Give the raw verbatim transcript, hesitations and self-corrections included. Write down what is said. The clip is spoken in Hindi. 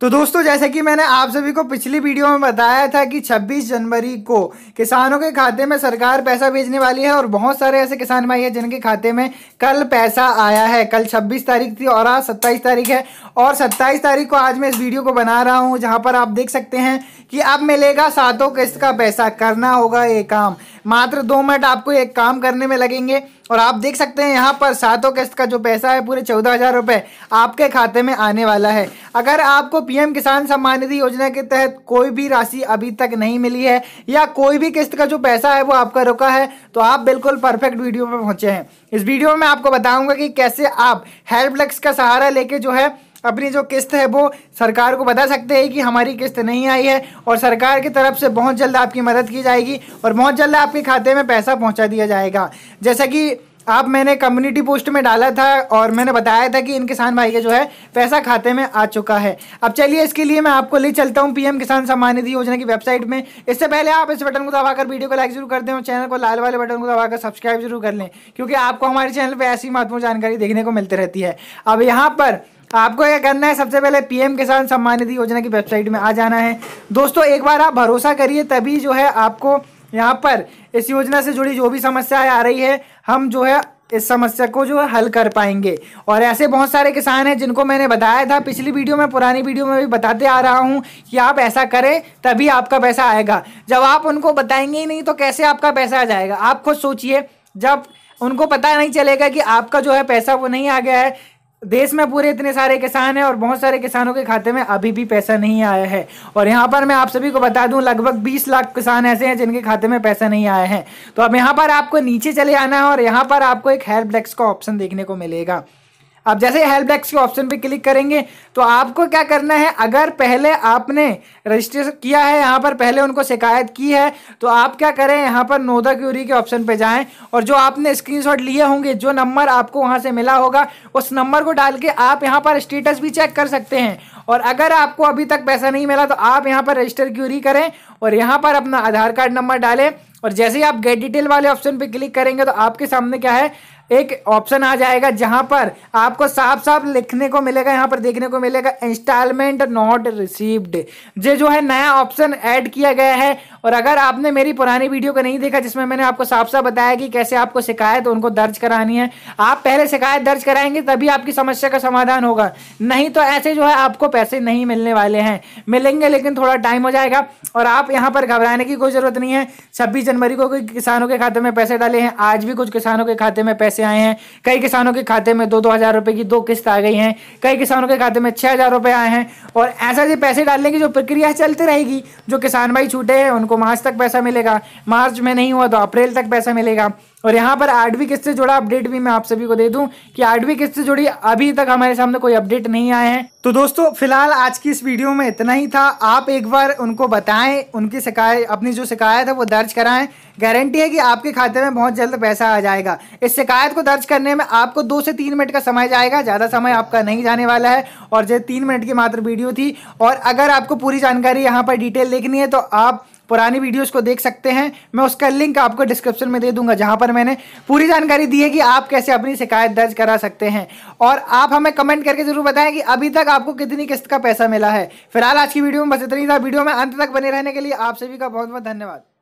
तो दोस्तों जैसे कि मैंने आप सभी को पिछली वीडियो में बताया था कि छब्बीस जनवरी को किसानों के खाते में सरकार पैसा भेजने वाली है और बहुत सारे ऐसे किसान भाई हैं जिनके खाते में कल पैसा आया है। कल छब्बीस तारीख थी और आज सत्ताईस तारीख है और सत्ताईस तारीख को आज मैं इस वीडियो को बना रहा हूं जहां पर आप देख सकते हैं कि अब मिलेगा सातों किस्त का पैसा। करना होगा ये काम, मात्र दो मिनट आपको एक काम करने में लगेंगे और आप देख सकते हैं यहाँ पर सातों किस्त का जो पैसा है पूरे चौदह हज़ार रुपये आपके खाते में आने वाला है। अगर आपको पीएम किसान सम्मान निधि योजना के तहत कोई भी राशि अभी तक नहीं मिली है या कोई भी किस्त का जो पैसा है वो आपका रुका है तो आप बिल्कुल परफेक्ट वीडियो पर पहुँचे हैं। इस वीडियो में मैं आपको बताऊँगा कि कैसे आप हेल्प डेस्क का सहारा लेके जो है अपनी जो किस्त है वो सरकार को बता सकते हैं कि हमारी किस्त नहीं आई है और सरकार की तरफ से बहुत जल्द आपकी मदद की जाएगी और बहुत जल्द आपके खाते में पैसा पहुंचा दिया जाएगा। जैसा कि आप मैंने कम्युनिटी पोस्ट में डाला था और मैंने बताया था कि इन किसान भाई के जो है पैसा खाते में आ चुका है। अब चलिए इसके लिए मैं आपको ले चलता हूं पीएम किसान सम्मान निधि योजना की वेबसाइट में। इससे पहले आप इस बटन को दबाकर वीडियो को लाइक जरूर कर दें और चैनल को लाल वाले बटन को दबाकर सब्सक्राइब जरूर कर लें क्योंकि आपको हमारे चैनल पर ऐसी महत्वपूर्ण जानकारी देखने को मिलती रहती है। अब यहाँ पर आपको क्या करना है, सबसे पहले पीएम किसान सम्मान निधि योजना की वेबसाइट में आ जाना है। दोस्तों एक बार आप भरोसा करिए तभी जो है आपको यहाँ पर इस योजना से जुड़ी जो भी समस्याएं आ रही है हम जो है इस समस्या को जो है हल कर पाएंगे। और ऐसे बहुत सारे किसान हैं जिनको मैंने बताया था पिछली वीडियो में, पुरानी वीडियो में भी बताते आ रहा हूं कि आप ऐसा करें तभी आपका पैसा आएगा। जब आप उनको बताएंगे ही नहीं तो कैसे आपका पैसा आ जाएगा? आप खुद सोचिए, जब उनको पता नहीं चलेगा कि आपका जो है पैसा वो नहीं आ गया है। देश में पूरे इतने सारे किसान हैं और बहुत सारे किसानों के खाते में अभी भी पैसा नहीं आया है। और यहाँ पर मैं आप सभी को बता दूं लगभग बीस लाख किसान ऐसे हैं जिनके खाते में पैसा नहीं आया है। तो अब यहाँ पर आपको नीचे चले आना है और यहाँ पर आपको एक हेल्प डेस्क का ऑप्शन देखने को मिलेगा। अब जैसे हेल्प डेस्क के ऑप्शन पे क्लिक करेंगे तो आपको क्या करना है, अगर पहले आपने रजिस्टर किया है, यहाँ पर पहले उनको शिकायत की है तो आप क्या करें, यहाँ पर नोदा क्यूरी के ऑप्शन पे जाएं और जो आपने स्क्रीनशॉट लिए होंगे, जो नंबर आपको वहाँ से मिला होगा, उस नंबर को डाल के आप यहाँ पर स्टेटस भी चेक कर सकते हैं। और अगर आपको अभी तक पैसा नहीं मिला तो आप यहाँ पर रजिस्टर क्यूरी करें और यहाँ पर अपना आधार कार्ड नंबर डालें और जैसे ही आप गेट डिटेल वाले ऑप्शन पे क्लिक करेंगे तो आपके सामने क्या है, एक ऑप्शन आ जाएगा जहां पर आपको साफ साफ लिखने को मिलेगा, यहां पर देखने को मिलेगा इंस्टॉलमेंट नॉट रिसीव्ड। ये जो है नया ऑप्शन ऐड किया गया है। और अगर आपने मेरी पुरानी वीडियो को नहीं देखा जिसमें मैंने आपको साफ साफ बताया कि कैसे आपको शिकायत उनको दर्ज करानी है, आप पहले शिकायत दर्ज कराएंगे तभी आपकी समस्या का समाधान होगा, नहीं तो ऐसे जो है आपको पैसे नहीं मिलने वाले हैं। मिलेंगे लेकिन थोड़ा टाइम हो जाएगा और आप यहाँ पर घबराने की कोई ज़रूरत नहीं है। छब्बीस जनवरी को कोई किसानों के खाते में पैसे डाले हैं, आज भी कुछ किसानों के खाते में पैसे आए हैं। कई किसानों के खाते में दो दो हज़ार रुपये की दो किस्त आ गई हैं, कई किसानों के खाते में छः हज़ार रुपये आए हैं। और ऐसा जो पैसे डालने की जो प्रक्रिया चलती रहेगी, जो किसान भाई छूटे हैं उनको मार्च तक पैसा मिलेगा, मार्च में नहीं हुआ तो अप्रैल तक पैसा मिलेगा। और यहाँ पर आठवीं किस्त से जुड़ा अपडेट भी मैं आप सभी को दे दूं कि आठवीं किस्त से जुड़ी अभी तक हमारे सामने कोई अपडेट नहीं आए हैं। तो दोस्तों फिलहाल आज की इस वीडियो में इतना ही था। आप एक बार उनको बताएं, उनकी शिकायत, अपनी जो शिकायत है वो दर्ज कराएं। गारंटी है कि आपके खाते में बहुत जल्द पैसा आ जाएगा। इस शिकायत को दर्ज करने में आपको दो से तीन मिनट का समय जाएगा, ज़्यादा समय आपका नहीं जाने वाला है। और ये तीन मिनट की मात्र वीडियो थी और अगर आपको पूरी जानकारी यहाँ पर डिटेल देखनी है तो आप पुरानी वीडियोस को देख सकते हैं। मैं उसका लिंक आपको डिस्क्रिप्शन में दे दूंगा जहां पर मैंने पूरी जानकारी दी है कि आप कैसे अपनी शिकायत दर्ज करा सकते हैं। और आप हमें कमेंट करके ज़रूर बताएं कि अभी तक आपको कितनी किस्त का पैसा मिला है। फिलहाल आज की वीडियो में बस इतना ही था। वीडियो में अंत तक बने रहने के लिए आप सभी का बहुत बहुत धन्यवाद।